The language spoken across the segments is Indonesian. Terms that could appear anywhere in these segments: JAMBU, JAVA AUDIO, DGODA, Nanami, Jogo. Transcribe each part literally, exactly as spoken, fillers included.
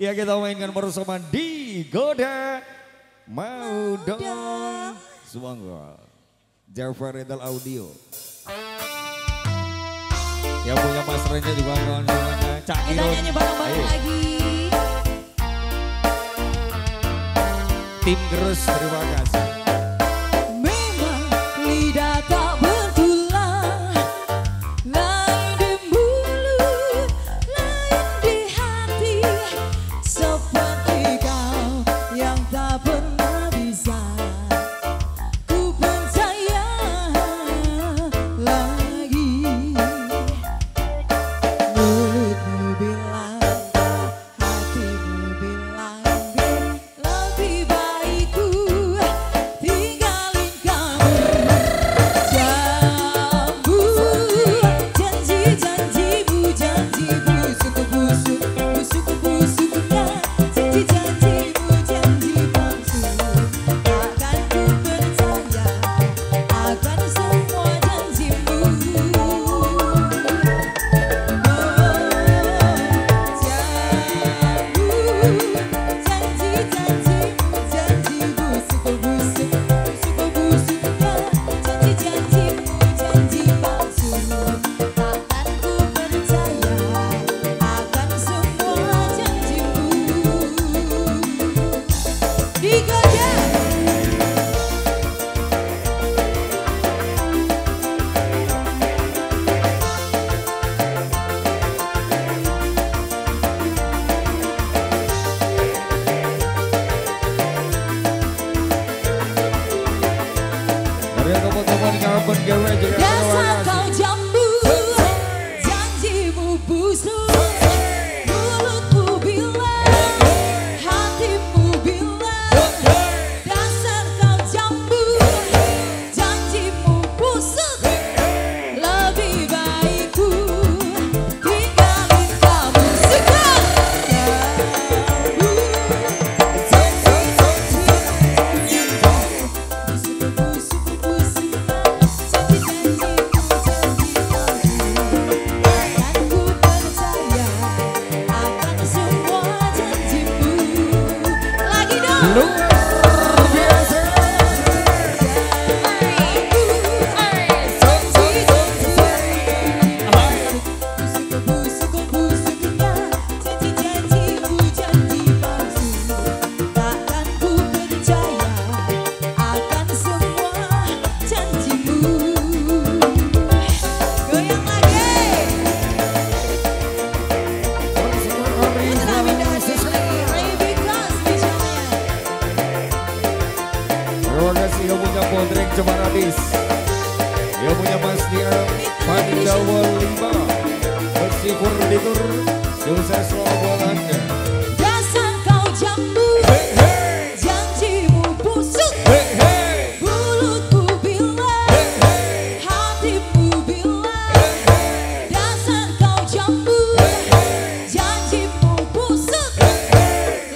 Ya kita mainkan bersama Digoda Mau Dong. Semoga Java Audio. Yang punya masternya juga kawan-kawannya. Cak Iron. Kita nyanyi bareng-bareng lagi. Tim Gerus, terima kasih. Memang lidah tak bertulang, lain di mulut, lain di hati. Seperti kau yang tak pernah bisa ku percaya lagi. Mulutmu bilang, hatimu bilang, lebih baik. Dasar kau jambu, janjimu busuk, mulutmu bilang, hatimu bilang. Dasar kau jambu, janjimu busuk, lebih baik ku tinggalin kamu sekarang. Jambu, janjimu busuk. Yang punya Podreng Jemaradis, yang punya Mas Diam Pandawa Lima, bersyukur ditur, sukses selalu buat Anda. Dasar kau jambu, janjimu busuk, mulutmu bilang, hatimu bilang. Dasar kau jambu, janjimu busuk,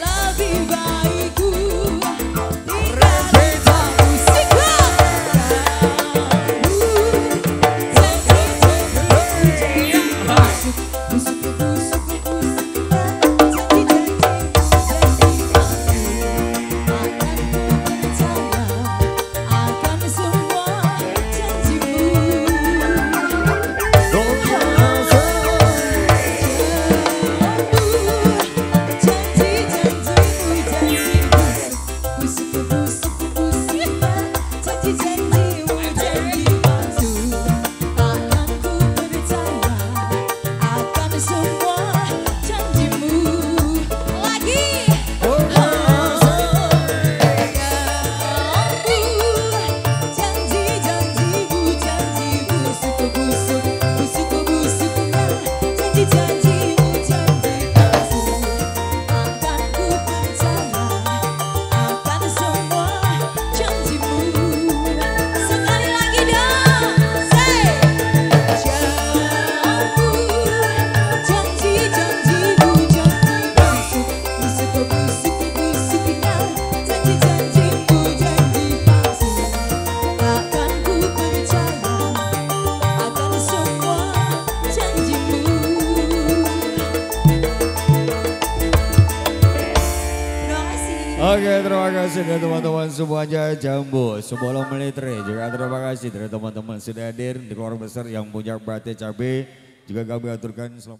lebih baik ku. Busuk, busuk, busuk, busuk. Oke, terima kasih dari teman-teman semuanya Jambu. Sebelum militer juga terima kasih dari teman-teman sudah hadir di keluarga besar yang punya batik cabai. Juga kami aturkan selamat.